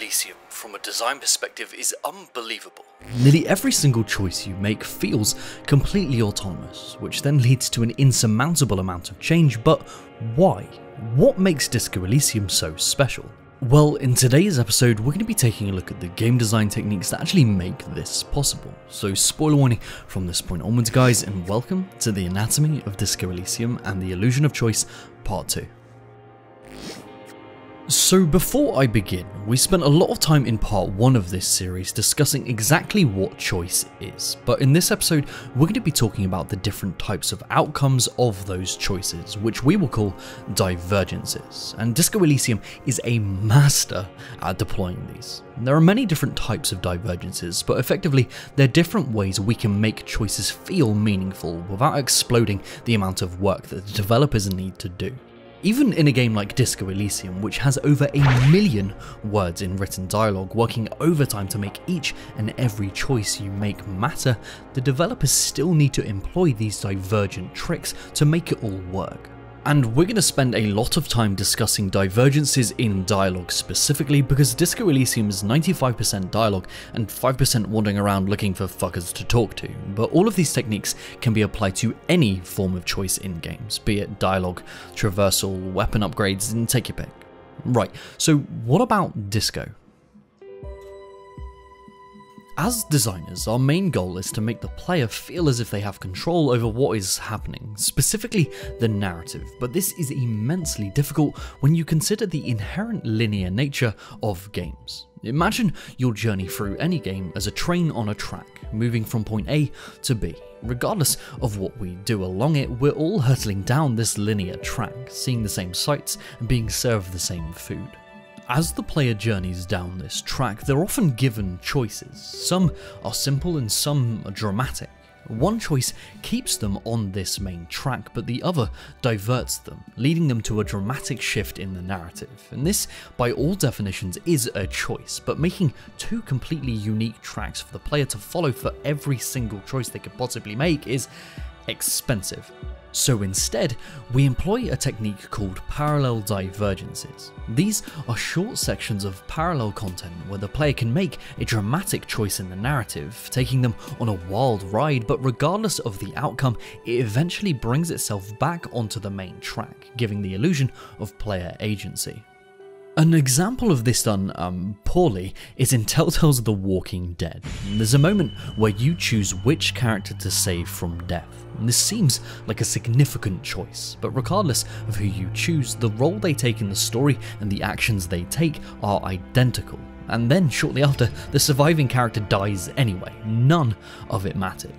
Elysium from a design perspective is unbelievable. Nearly every single choice you make feels completely autonomous, which then leads to an insurmountable amount of change. But why? What makes Disco Elysium so special? Well, in today's episode, we're going to be taking a look at the game design techniques that actually make this possible. So spoiler warning from this point onwards guys, and welcome to the anatomy of Disco Elysium and the illusion of choice part 2. So before I begin, we spent a lot of time in part 1 of this series discussing exactly what choice is, but in this episode we're going to be talking about the different types of outcomes of those choices, which we will call divergences, and Disco Elysium is a master at deploying these. There are many different types of divergences, but effectively they're different ways we can make choices feel meaningful without exploding the amount of work that the developers need to do. Even in a game like Disco Elysium, which has over 1 million words in written dialogue, working overtime to make each and every choice you make matter, the developers still need to employ these divergent tricks to make it all work. And we're going to spend a lot of time discussing divergences in dialogue specifically, because Disco Elysium is 95% dialogue and 5% wandering around looking for fuckers to talk to, but all of these techniques can be applied to any form of choice in games, be it dialogue, traversal, weapon upgrades, and take your pick. Right, so what about Disco? As designers, our main goal is to make the player feel as if they have control over what is happening, specifically the narrative, but this is immensely difficult when you consider the inherent linear nature of games. Imagine your journey through any game as a train on a track, moving from point A to B. Regardless of what we do along it, we're all hurtling down this linear track, seeing the same sights and being served the same food. As the player journeys down this track, they're often given choices. Some are simple and some are dramatic. One choice keeps them on this main track, but the other diverts them, leading them to a dramatic shift in the narrative. And this, by all definitions, is a choice, but making two completely unique tracks for the player to follow for every single choice they could possibly make is expensive. So instead, we employ a technique called parallel divergences. These are short sections of parallel content where the player can make a dramatic choice in the narrative, taking them on a wild ride, but regardless of the outcome, it eventually brings itself back onto the main track, giving the illusion of player agency. An example of this done poorly is in Telltale's The Walking Dead. There's a moment where you choose which character to save from death. This seems like a significant choice, but regardless of who you choose, the role they take in the story and the actions they take are identical. And then shortly after, the surviving character dies anyway. None of it mattered.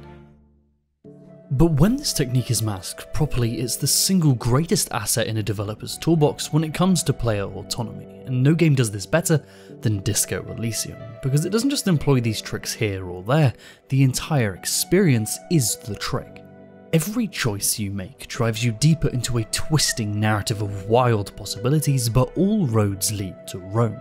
But when this technique is masked properly, it's the single greatest asset in a developer's toolbox when it comes to player autonomy, and no game does this better than Disco Elysium, because it doesn't just employ these tricks here or there, the entire experience is the trick. Every choice you make drives you deeper into a twisting narrative of wild possibilities, but all roads lead to Rome.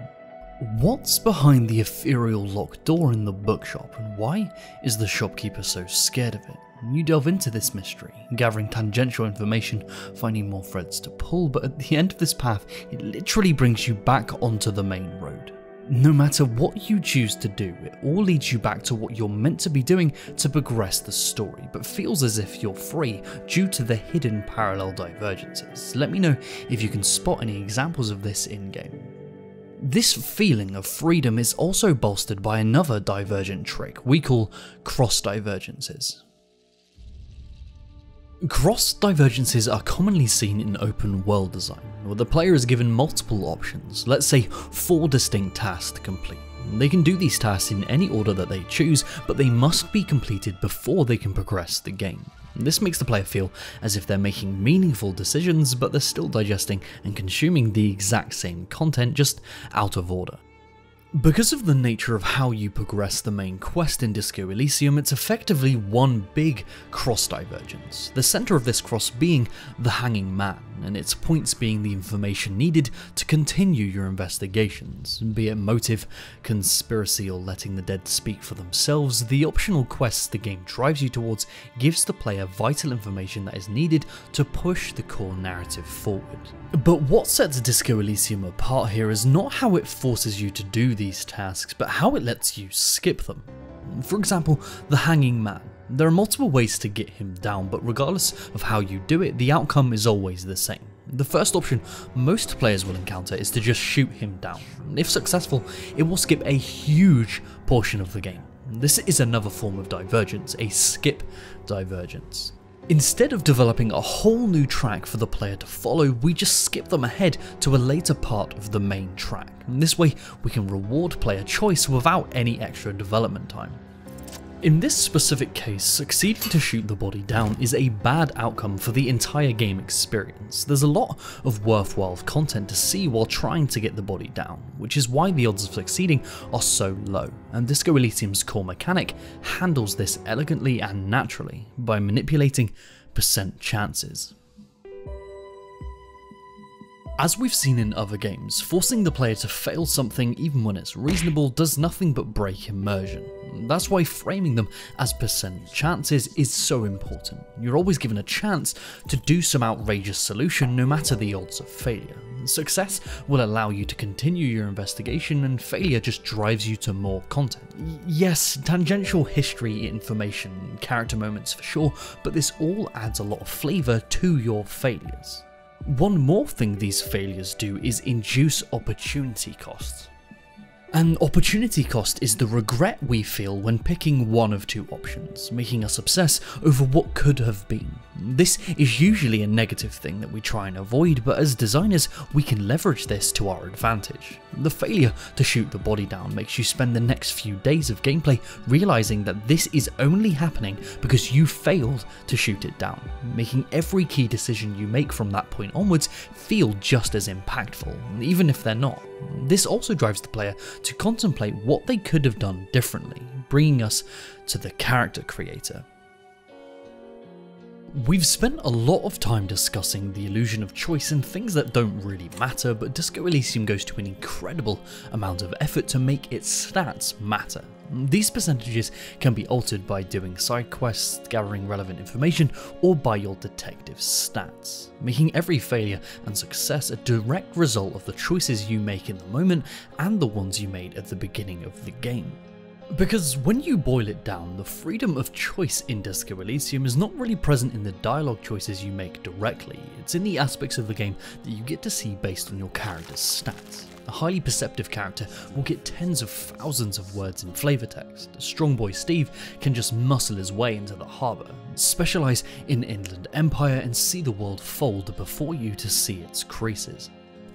What's behind the ethereal locked door in the bookshop, and why is the shopkeeper so scared of it? You delve into this mystery, gathering tangential information, finding more threads to pull, but at the end of this path, it literally brings you back onto the main road. No matter what you choose to do, it all leads you back to what you're meant to be doing to progress the story, but feels as if you're free due to the hidden parallel divergences. Let me know if you can spot any examples of this in-game. This feeling of freedom is also bolstered by another divergent trick we call cross-divergences. Cross divergences are commonly seen in open world design, where the player is given multiple options, let's say 4 distinct tasks to complete. They can do these tasks in any order that they choose, but they must be completed before they can progress the game. This makes the player feel as if they're making meaningful decisions, but they're still digesting and consuming the exact same content, just out of order. Because of the nature of how you progress the main quest in Disco Elysium, it's effectively one big cross divergence, the centre of this cross being the Hanging Man, and its points being the information needed to continue your investigations. Be it motive, conspiracy, or letting the dead speak for themselves, the optional quests the game drives you towards gives the player vital information that is needed to push the core narrative forward. But what sets Disco Elysium apart here is not how it forces you to do these tasks, but how it lets you skip them. For example, the Hanging Man. There are multiple ways to get him down, but regardless of how you do it, the outcome is always the same. The first option most players will encounter is to just shoot him down. If successful, it will skip a huge portion of the game. This is another form of divergence, a skip divergence. Instead of developing a whole new track for the player to follow, we just skip them ahead to a later part of the main track. This way, we can reward player choice without any extra development time. In this specific case, succeeding to shoot the body down is a bad outcome for the entire game experience. There's a lot of worthwhile content to see while trying to get the body down, which is why the odds of succeeding are so low, and Disco Elysium's core mechanic handles this elegantly and naturally by manipulating percent chances. As we've seen in other games, forcing the player to fail something even when it's reasonable does nothing but break immersion. That's why framing them as percent chances is so important. You're always given a chance to do some outrageous solution no matter the odds of failure. Success will allow you to continue your investigation, and failure just drives you to more content. Yes, tangential history, information, character moments for sure, but this all adds a lot of flavour to your failures. One more thing these failures do is induce opportunity costs. An opportunity cost is the regret we feel when picking one of two options, making us obsess over what could have been. This is usually a negative thing that we try and avoid, but as designers, we can leverage this to our advantage. The failure to shoot the body down makes you spend the next few days of gameplay realizing that this is only happening because you failed to shoot it down, making every key decision you make from that point onwards feel just as impactful, even if they're not. This also drives the player to contemplate what they could have done differently, bringing us to the character creator. We've spent a lot of time discussing the illusion of choice and things that don't really matter, but Disco Elysium goes to an incredible amount of effort to make its stats matter. These percentages can be altered by doing side quests, gathering relevant information, or by your detective stats, making every failure and success a direct result of the choices you make in the moment and the ones you made at the beginning of the game. Because when you boil it down, the freedom of choice in Disco Elysium is not really present in the dialogue choices you make directly, it's in the aspects of the game that you get to see based on your character's stats. A highly perceptive character will get tens of thousands of words in flavor text. Strong Boy Steve can just muscle his way into the harbour, specialise in Inland Empire, and see the world fold before you to see its creases.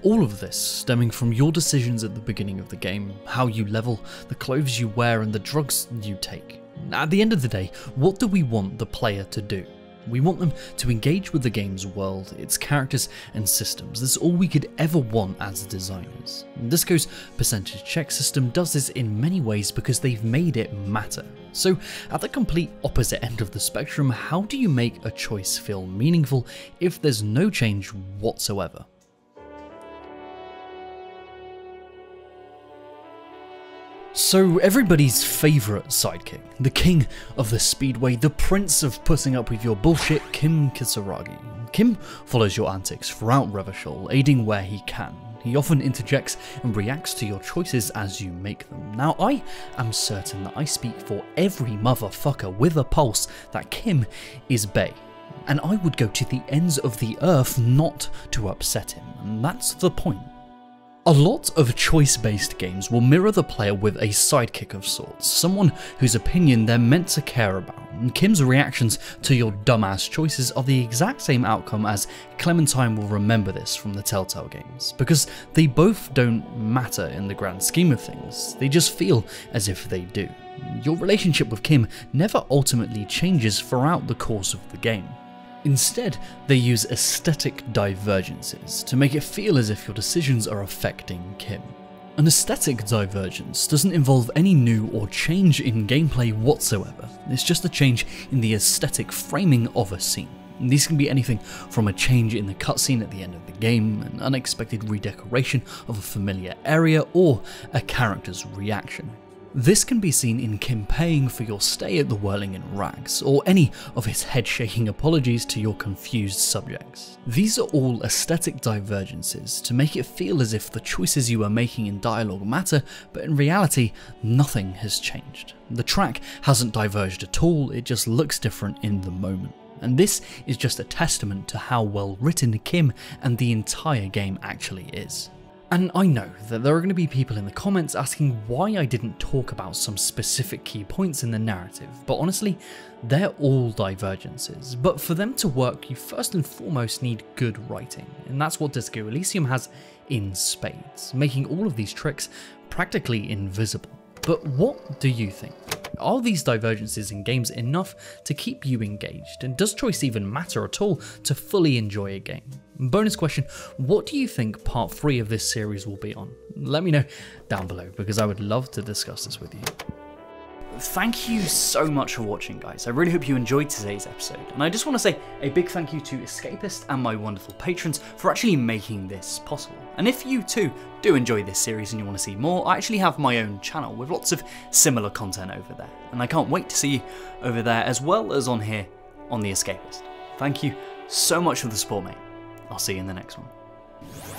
All of this stemming from your decisions at the beginning of the game, how you level, the clothes you wear, and the drugs you take. At the end of the day, what do we want the player to do? We want them to engage with the game's world, its characters and systems. That's all we could ever want as designers. Disco's percentage check system does this in many ways because they've made it matter. So at the complete opposite end of the spectrum, how do you make a choice feel meaningful if there's no change whatsoever? So everybody's favourite sidekick, the king of the speedway, the prince of putting up with your bullshit, Kim Kisaragi. Kim follows your antics throughout Revachol, aiding where he can. He often interjects and reacts to your choices as you make them. Now I am certain that I speak for every motherfucker with a pulse that Kim is bae, and I would go to the ends of the earth not to upset him, and that's the point. A lot of choice-based games will mirror the player with a sidekick of sorts, someone whose opinion they're meant to care about, and Kim's reactions to your dumbass choices are the exact same outcome as Clementine will remember this from the Telltale games, because they both don't matter in the grand scheme of things, they just feel as if they do. Your relationship with Kim never ultimately changes throughout the course of the game. Instead, they use aesthetic divergences to make it feel as if your decisions are affecting Kim. An aesthetic divergence doesn't involve any new or change in gameplay whatsoever, it's just a change in the aesthetic framing of a scene. And these can be anything from a change in the cutscene at the end of the game, an unexpected redecoration of a familiar area, or a character's reaction. This can be seen in Kim paying for your stay at the Whirling in Rags, or any of his head-shaking apologies to your confused subjects. These are all aesthetic divergences to make it feel as if the choices you are making in dialogue matter, but in reality, nothing has changed. The track hasn't diverged at all, it just looks different in the moment. And this is just a testament to how well written Kim and the entire game actually is. And I know that there are going to be people in the comments asking why I didn't talk about some specific key points in the narrative, but honestly, they're all divergences. But for them to work, you first and foremost need good writing, and that's what Disco Elysium has in spades, making all of these tricks practically invisible. But what do you think? Are these divergences in games enough to keep you engaged, and does choice even matter at all to fully enjoy a game? Bonus question, what do you think part 3 of this series will be on? Let me know down below because I would love to discuss this with you. Thank you so much for watching, guys. I really hope you enjoyed today's episode, and I just want to say a big thank you to Escapist and my wonderful patrons for actually making this possible. And if you too do enjoy this series and you want to see more, I actually have my own channel with lots of similar content over there, and I can't wait to see you over there as well as on here on The Escapist. Thank you so much for the support, mate. I'll see you in the next one.